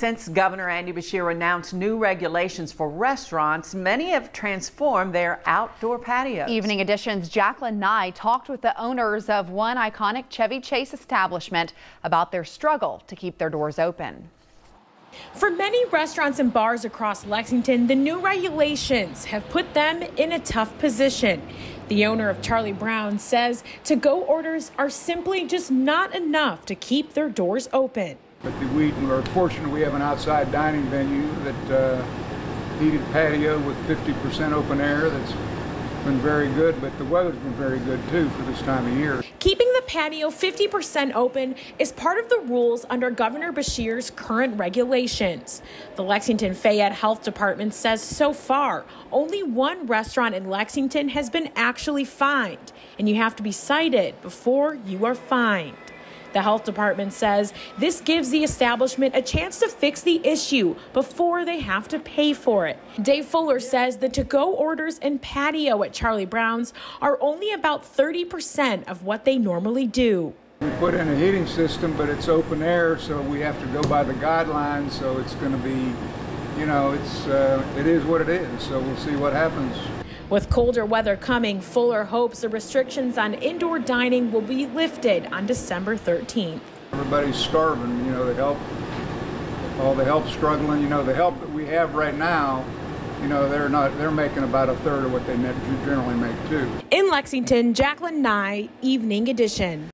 Since Governor Andy Beshear announced new regulations for restaurants, many have transformed their outdoor patios. Evening Edition's Jacqueline Nye talked with the owners of one iconic Chevy Chase establishment about their struggle to keep their doors open. For many restaurants and bars across Lexington, the new regulations have put them in a tough position. The owner of Charlie Brown's says to-go orders are simply just not enough to keep their doors open. But we are fortunate we have an outside dining venue that heated patio with 50% open air. That's been very good, but the weather's been very good too for this time of year. Keeping the patio 50% open is part of the rules under Governor Beshear's current regulations. The Lexington Fayette Health Department says so far only one restaurant in Lexington has been actually fined, and you have to be cited before you are fined. The health department says this gives the establishment a chance to fix the issue before they have to pay for it. Dave Fuller says the to-go orders and patio at Charlie Brown's are only about 30% of what they normally do. We put in a heating system, but it's open air, so we have to go by the guidelines, so it's going to be, you know, it is what it is, so we'll see what happens. With colder weather coming, Fuller hopes the restrictions on indoor dining will be lifted on December 13th. Everybody's starving, you know, the help, all the help struggling, you know, the help that we have right now, you know, they're making about a third of what they generally make too. In Lexington, Jacqueline Nye, Evening Edition.